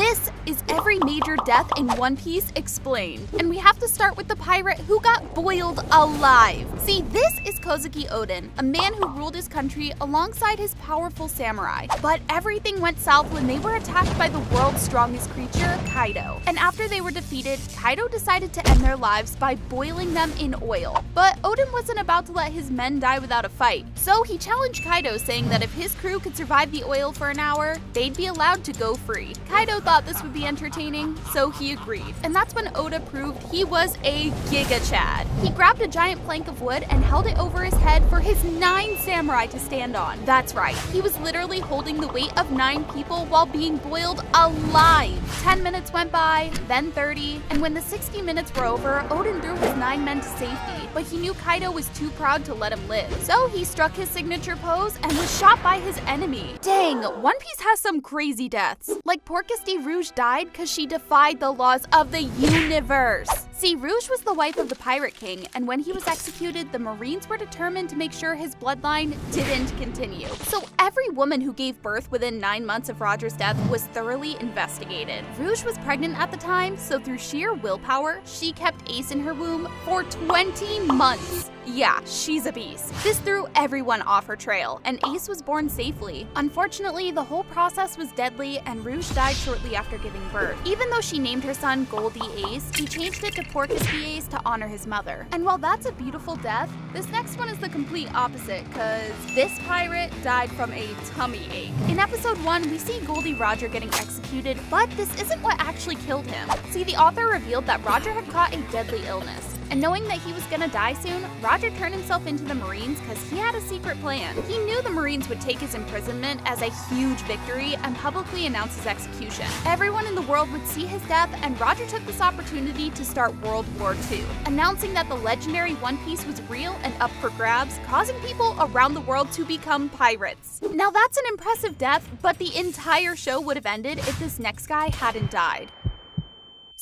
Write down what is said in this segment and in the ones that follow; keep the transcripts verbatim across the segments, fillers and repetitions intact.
This is every major death in One Piece explained. And we have to start with the pirate who got boiled alive. See, this is Kozuki Oden, a man who ruled his country alongside his powerful samurai. But everything went south when they were attacked by the world's strongest creature, Kaido. And after they were defeated, Kaido decided to end their lives by boiling them in oil. But Oden wasn't about to let his men die without a fight. So he challenged Kaido, saying that if his crew could survive the oil for an hour, they'd be allowed to go free. Kaido thought this would be entertaining, so he agreed. And that's when Oda proved he was a Giga Chad. He grabbed a giant plank of wood and held it over his head for his nine samurai to stand on. That's right, he was literally holding the weight of nine people while being boiled alive. Ten minutes went by, then thirty, and when the sixty minutes were over, Oden threw his nine men to safety, but he knew Kaido was too proud to let him live. So he struck his signature pose and was shot by his enemy. Dang, One Piece has some crazy deaths. Like Porcus de Rouge died because she defied the laws of the universe. See, Rouge was the wife of the Pirate King, and when he was executed, the Marines were determined to make sure his bloodline didn't continue. So every woman who gave birth within nine months of Roger's death was thoroughly investigated. Rouge was pregnant at the time, so through sheer willpower, she kept Ace in her womb for twenty months. Yeah, she's a beast. This threw everyone off her trail, and Ace was born safely. Unfortunately, the whole process was deadly, and Rouge died shortly after giving birth. Even though she named her son Gol D. Ace, he changed it to Porcus D. Ace to honor his mother. And while that's a beautiful death, this next one is the complete opposite, because this pirate died from a tummy ache. In episode one, we see Goldie Roger getting executed, but this isn't what actually killed him. See, the author revealed that Roger had caught a deadly illness. And knowing that he was gonna die soon, Roger turned himself into the Marines because he had a secret plan. He knew the Marines would take his imprisonment as a huge victory and publicly announce his execution. Everyone in the world would see his death, and Roger took this opportunity to start World War Two, announcing that the legendary One Piece was real and up for grabs, causing people around the world to become pirates. Now that's an impressive death, but the entire show would have ended if this next guy hadn't died.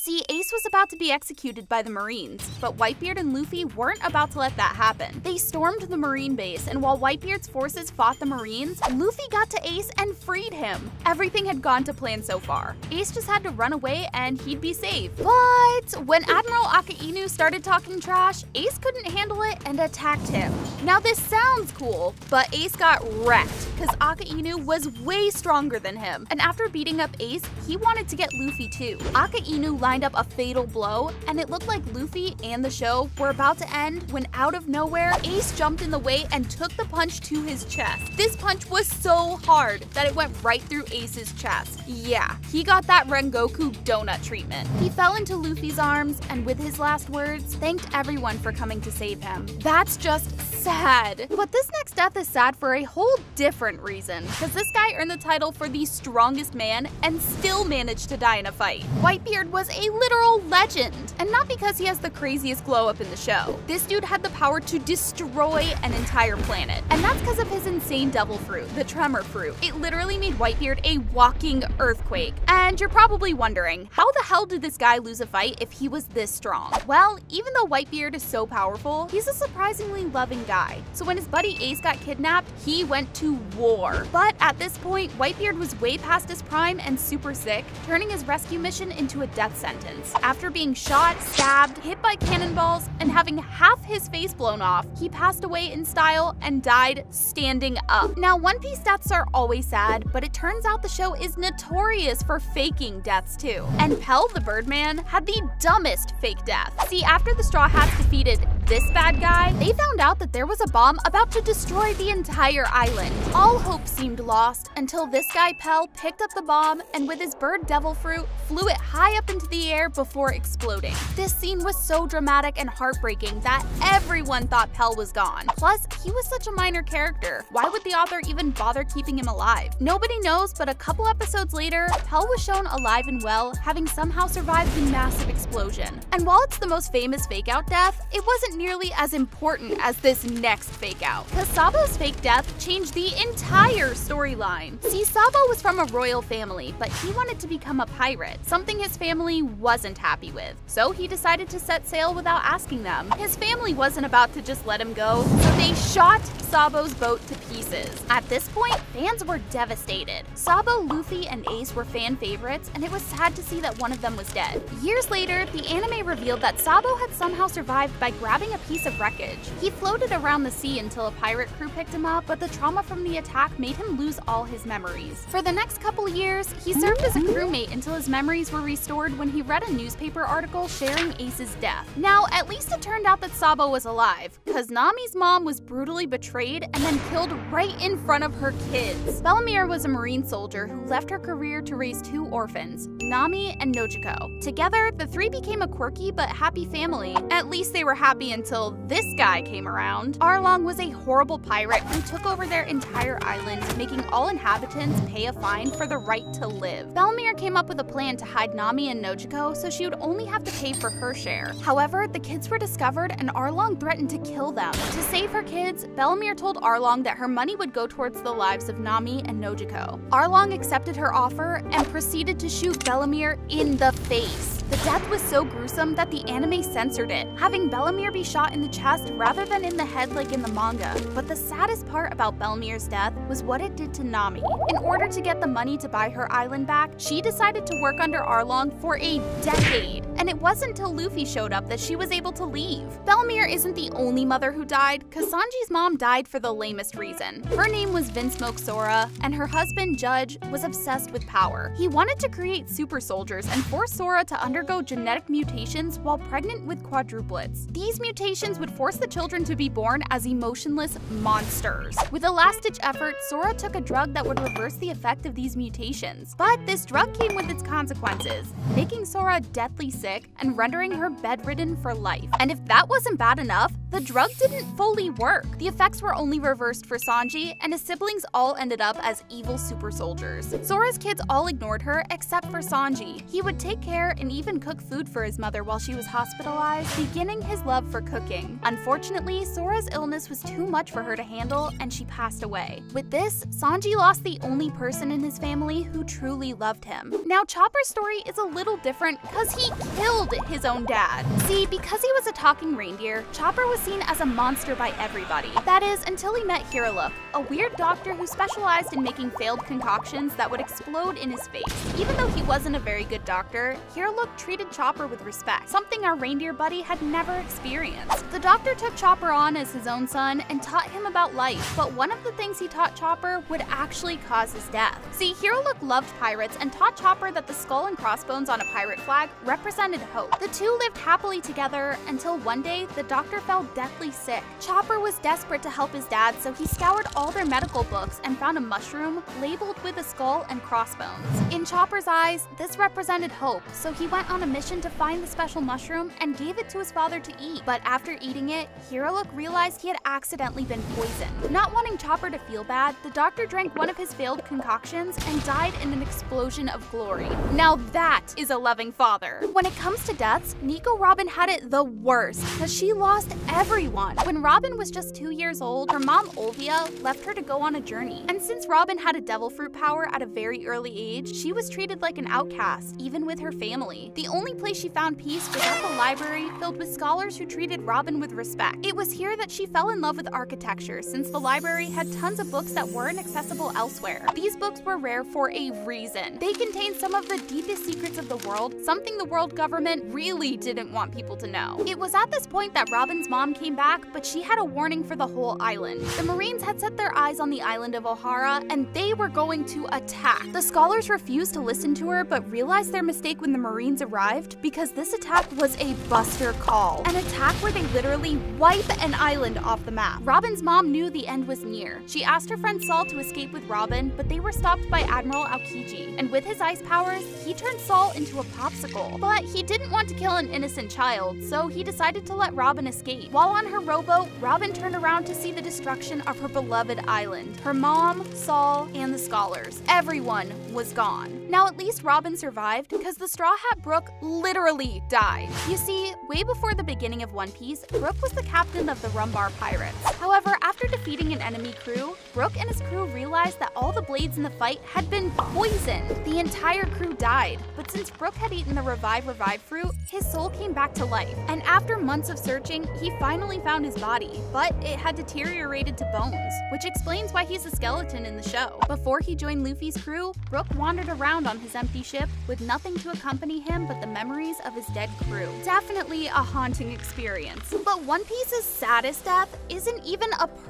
See, Ace was about to be executed by the Marines, but Whitebeard and Luffy weren't about to let that happen. They stormed the Marine base, and while Whitebeard's forces fought the Marines, Luffy got to Ace and freed him. Everything had gone to plan so far. Ace just had to run away and he'd be safe. But when Admiral Akainu started talking trash, Ace couldn't handle it and attacked him. Now this sounds cool, but Ace got wrecked because Akainu was way stronger than him. And after beating up Ace, he wanted to get Luffy too. Akainu lined up a fatal blow, and it looked like Luffy and the show were about to end when out of nowhere, Ace jumped in the way and took the punch to his chest. This punch was so hard that it went right through Ace's chest. Yeah, he got that Rengoku donut treatment. He fell into Luffy's arms and with his last words, thanked everyone for coming to save him. That's just sad. But this next death is sad for a whole different reason, because this guy earned the title for the strongest man and still managed to die in a fight. Whitebeard was a a literal legend, and not because he has the craziest glow up in the show. This dude had the power to destroy an entire planet, and that's because of his insane devil fruit, the tremor fruit. It literally made Whitebeard a walking earthquake. And you're probably wondering, how the hell did this guy lose a fight if he was this strong? Well, even though Whitebeard is so powerful, he's a surprisingly loving guy. So when his buddy Ace got kidnapped, he went to war. But at this point, Whitebeard was way past his prime and super sick, turning his rescue mission into a death sentence. Sentence. After being shot, stabbed, hit by cannonballs, and having half his face blown off, he passed away in style and died standing up. Now, One Piece deaths are always sad, but it turns out the show is notorious for faking deaths too. And Pell the Birdman had the dumbest fake death. See, after the Straw Hats defeated this bad guy, they found out that there was a bomb about to destroy the entire island. All hope seemed lost until this guy Pell picked up the bomb and with his bird devil fruit, flew it high up into the air before exploding. This scene was so dramatic and heartbreaking that everyone thought Pell was gone. Plus, he was such a minor character. Why would the author even bother keeping him alive? Nobody knows, but a couple episodes later, Pell was shown alive and well, having somehow survived the massive explosion. And while it's the most famous fake-out death, it wasn't nearly as important as this next fake-out. Because Sabo's fake death changed the entire storyline. See, Sabo was from a royal family, but he wanted to become a pirate. something his family wasn't happy with. So he decided to set sail without asking them. His family wasn't about to just let him go, so they shot Sabo's boat to pieces. At this point, fans were devastated. Sabo, Luffy, and Ace were fan favorites, and it was sad to see that one of them was dead. Years later, the anime revealed that Sabo had somehow survived by grabbing a piece of wreckage. He floated around the sea until a pirate crew picked him up, but the trauma from the attack made him lose all his memories. For the next couple years, he served as a crewmate until his memories were restored when he read a newspaper article sharing Ace's death. Now, at least it turned out that Sabo was alive, because Nami's mom was brutally betrayed and then killed right in front of her kids. Bellemere was a marine soldier who left her career to raise two orphans, Nami and Nojiko. Together, the three became a quirky but happy family. At least they were happy until this guy came around. Arlong was a horrible pirate who took over their entire island, making all inhabitants pay a fine for the right to live. Bellemere came up with a plan to hide Nami and Nojiko so she would only have to pay for her share. However, the kids were discovered and Arlong threatened to kill them. To save her kids, Bellemere told Arlong that her money would go towards the lives of Nami and Nojiko. Arlong accepted her offer and proceeded to shoot Bellemere in the face. The death was so gruesome that the anime censored it, having Bellemere be shot in the chest rather than in the head like in the manga. But the saddest part about Bellemere's death was what it did to Nami. In order to get the money to buy her island back, she decided to work under Arlong for a decade. And it wasn't until Luffy showed up that she was able to leave. Bellemere isn't the only mother who died, because Sanji's mom died for the lamest reason. Her name was Vinsmoke Sora, and her husband, Judge, was obsessed with power. He wanted to create super soldiers and force Sora to understand undergo genetic mutations while pregnant with quadruplets. These mutations would force the children to be born as emotionless monsters. With a last-ditch effort, Sora took a drug that would reverse the effect of these mutations. But this drug came with its consequences, making Sora deathly sick and rendering her bedridden for life. And if that wasn't bad enough, the drug didn't fully work. The effects were only reversed for Sanji, and his siblings all ended up as evil super soldiers. Sora's kids all ignored her except for Sanji. He would take care and even cook food for his mother while she was hospitalized, beginning his love for cooking. Unfortunately, Sora's illness was too much for her to handle, and she passed away. With this, Sanji lost the only person in his family who truly loved him. Now, Chopper's story is a little different because he killed his own dad. See, because he was a talking reindeer, Chopper was seen as a monster by everybody. That is, until he met Hiriluk, a weird doctor who specialized in making failed concoctions that would explode in his face. Even though he wasn't a very good doctor, Hiriluk treated Chopper with respect, something our reindeer buddy had never experienced. The doctor took Chopper on as his own son and taught him about life, but one of the things he taught Chopper would actually cause his death. See, Hiriluk loved pirates and taught Chopper that the skull and crossbones on a pirate flag represented hope. The two lived happily together until one day the doctor fell deathly sick. Chopper was desperate to help his dad, so he scoured all their medical books and found a mushroom labeled with a skull and crossbones. In Chopper's eyes, this represented hope, so he went on a mission to find the special mushroom and gave it to his father to eat. But after eating it, Hiriluk realized he had accidentally been poisoned. Not wanting Chopper to feel bad, the doctor drank one of his failed concoctions and died in an explosion of glory. Now that is a loving father. When it comes to deaths, Nico Robin had it the worst because she lost everyone. When Robin was just two years old, her mom Olvia left her to go on a journey. And since Robin had a devil fruit power at a very early age, she was treated like an outcast, even with her family. The only place she found peace was at the library filled with scholars who treated Robin with respect. It was here that she fell in love with architecture, since the library had tons of books that weren't accessible elsewhere. These books were rare for a reason. They contained some of the deepest secrets of the world, something the world government really didn't want people to know. It was at this point that Robin's mom came back, but she had a warning for the whole island. The Marines had set their eyes on the island of Ohara, and they were going to attack. The scholars refused to listen to her, but realized their mistake when the Marines arrived arrived because this attack was a buster call, an attack where they literally wipe an island off the map. Robin's mom knew the end was near. She asked her friend Saul to escape with Robin, but they were stopped by Admiral Aokiji, and with his ice powers, he turned Saul into a popsicle. But he didn't want to kill an innocent child, so he decided to let Robin escape. While on her rowboat, Robin turned around to see the destruction of her beloved island. Her mom, Saul, and the scholars. Everyone was gone. Now at least Robin survived, because the Straw Hat Brook literally died. You see, way before the beginning of One Piece, Brook was the captain of the Rumbar Pirates. However, after After defeating an enemy crew, Brook and his crew realized that all the blades in the fight had been poisoned. The entire crew died, but since Brook had eaten the revive revive fruit, his soul came back to life. And after months of searching, he finally found his body, but it had deteriorated to bones, which explains why he's a skeleton in the show. Before he joined Luffy's crew, Brook wandered around on his empty ship with nothing to accompany him but the memories of his dead crew. Definitely a haunting experience. But One Piece's saddest death isn't even a person.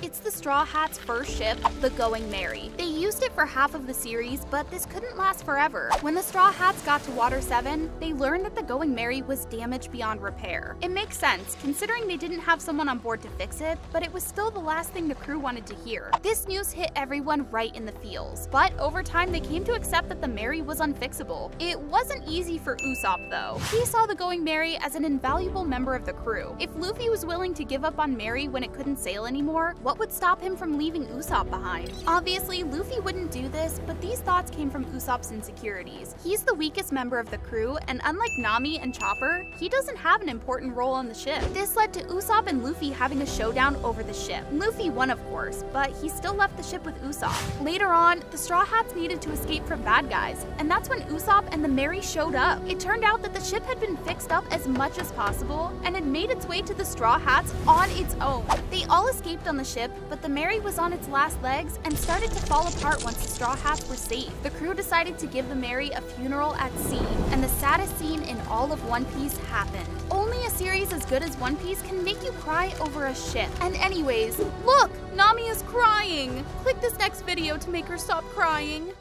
It's the Straw Hats' first ship, the Going Merry. They used it for half of the series, but this couldn't last forever. When the Straw Hats got to Water seven, they learned that the Going Merry was damaged beyond repair. It makes sense, considering they didn't have someone on board to fix it, but it was still the last thing the crew wanted to hear. This news hit everyone right in the feels, but over time they came to accept that the Merry was unfixable. It wasn't easy for Usopp though. He saw the Going Merry as an invaluable member of the crew. If Luffy was willing to give up on Merry when it couldn't sail anymore, what would stop him from leaving Usopp behind? Obviously, Luffy wouldn't do this, but these thoughts came from Usopp's insecurities. He's the weakest member of the crew, and unlike Nami and Chopper, he doesn't have an important role on the ship. This led to Usopp and Luffy having a showdown over the ship. Luffy won, of course, but he still left the ship with Usopp. Later on, the Straw Hats needed to escape from bad guys, and that's when Usopp and the Merry showed up. It turned out that the ship had been fixed up as much as possible and had made its way to the Straw Hats on its own. They all escaped on the ship, but the Merry was on its last legs and started to fall apart once the Straw Hats were safe. The crew decided to give the Merry a funeral at sea, and the saddest scene in all of One Piece happened. Only a series as good as One Piece can make you cry over a ship. And anyways, look! Nami is crying! Click this next video to make her stop crying!